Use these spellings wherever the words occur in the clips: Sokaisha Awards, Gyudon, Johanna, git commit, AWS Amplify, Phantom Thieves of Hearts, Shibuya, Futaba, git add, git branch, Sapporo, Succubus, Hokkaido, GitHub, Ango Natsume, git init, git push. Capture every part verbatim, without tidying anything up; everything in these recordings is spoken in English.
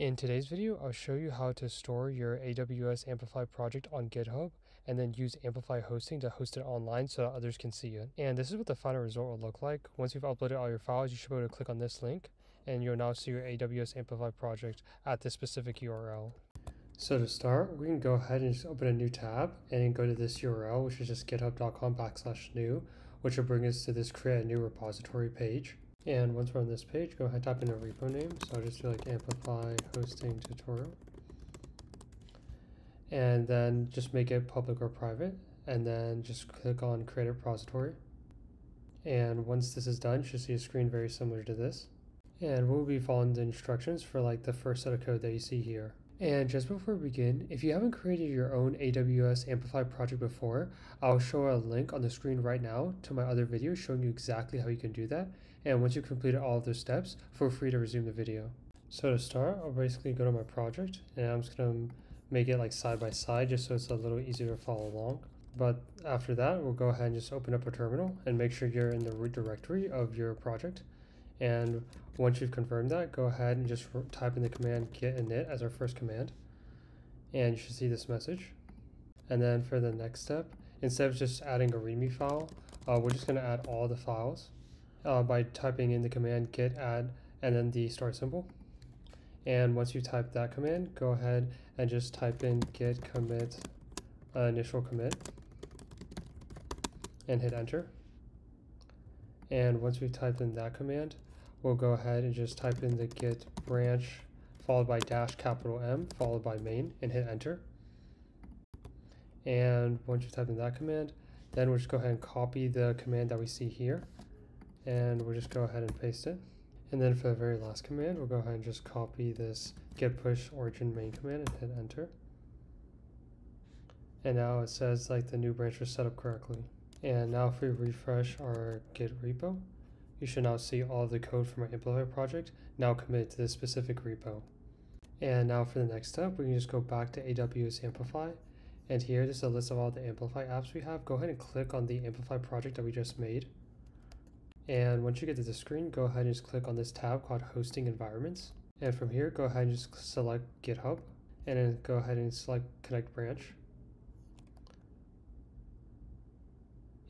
In today's video, I'll show you how to store your A W S Amplify project on GitHub and then use Amplify hosting to host it online so that others can see it. And this is what the final result will look like. Once you've uploaded all your files, you should be able to click on this link and you'll now see your A W S Amplify project at this specific U R L. So to start, we can go ahead and just open a new tab and go to this U R L, which is just github.com backslash new, which will bring us to this create a new repository page. And once we're on this page, go ahead and type in a repo name. So I'll just do like Amplify hosting tutorial. And then just make it public or private. And then just click on create a repository. And once this is done, you should see a screen very similar to this. And we'll be following the instructions for like the first set of code that you see here. And just before we begin, if you haven't created your own A W S Amplify project before, I'll show a link on the screen right now to my other video showing you exactly how you can do that. And once you've completed all of those steps, feel free to resume the video. So to start, I'll basically go to my project and I'm just going to make it like side by side just so it's a little easier to follow along. But after that, we'll go ahead and just open up a terminal and make sure you're in the root directory of your project. And once you've confirmed that, go ahead and just type in the command git init as our first command. And you should see this message. And then for the next step, instead of just adding a readme file, uh, we're just going to add all the files uh, by typing in the command git add and then the star symbol. And once you type that command, go ahead and just type in git commit uh, initial commit and hit enter. And once we've typed in that command, we'll go ahead and just type in the git branch followed by dash capital M followed by main and hit enter. And once you type in that command, then we'll just go ahead and copy the command that we see here and we'll just go ahead and paste it. And then for the very last command, we'll go ahead and just copy this git push origin main command and hit enter. And now it says like the new branch was set up correctly. And now if we refresh our Git repo, you should now see all of the code from our Amplify project now committed to this specific repo. And now for the next step, we can just go back to A W S Amplify. And here, this is a list of all the Amplify apps we have. Go ahead and click on the Amplify project that we just made. And once you get to the screen, go ahead and just click on this tab called Hosting Environments. And from here, go ahead and just select GitHub. And then go ahead and select Connect Branch.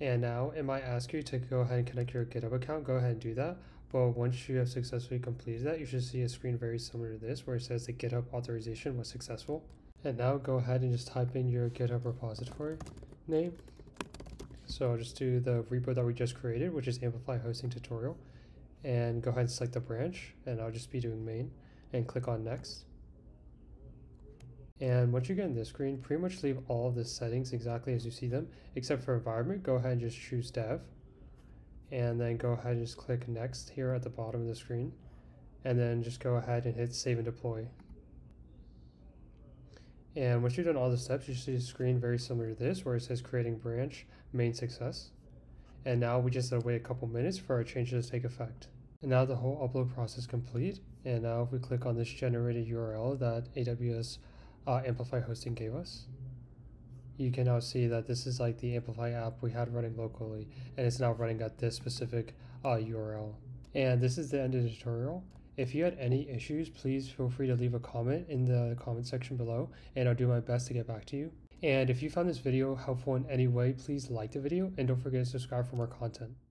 And now it might ask you to go ahead and connect your GitHub account. Go ahead and do that. But once you have successfully completed that, you should see a screen very similar to this where it says the GitHub authorization was successful. And now go ahead and just type in your GitHub repository name. So I'll just do the repo that we just created, which is Amplify Hosting Tutorial. And go ahead and select the branch. And I'll just be doing main. And click on next. And once you get in this screen, pretty much leave all of the settings exactly as you see them, except for environment. Go ahead and just choose dev. And then go ahead and just click next here at the bottom of the screen. And then just go ahead and hit save and deploy. And once you've done all the steps, you should see a screen very similar to this where it says creating branch, main success. And now we just have to wait a couple minutes for our changes to take effect. And now the whole upload process is complete. And now if we click on this generated U R L that A W S Uh, Amplify hosting gave us, you can now see that this is like the Amplify app we had running locally, and it's now running at this specific uh, U R L. And this is the end of the tutorial. If you had any issues, please feel free to leave a comment in the comment section below, and I'll do my best to get back to you. And if you found this video helpful in any way, please like the video and don't forget to subscribe for more content.